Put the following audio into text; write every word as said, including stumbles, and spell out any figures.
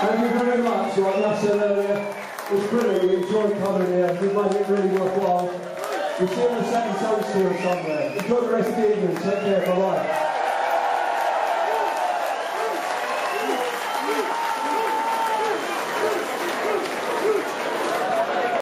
Thank you very much. Like I said earlier, it's brilliant. We enjoyed coming here. We've made it really worthwhile. We'll see you on the second Telstra somewhere. Enjoy the rest of the evening. Take care. Bye-bye.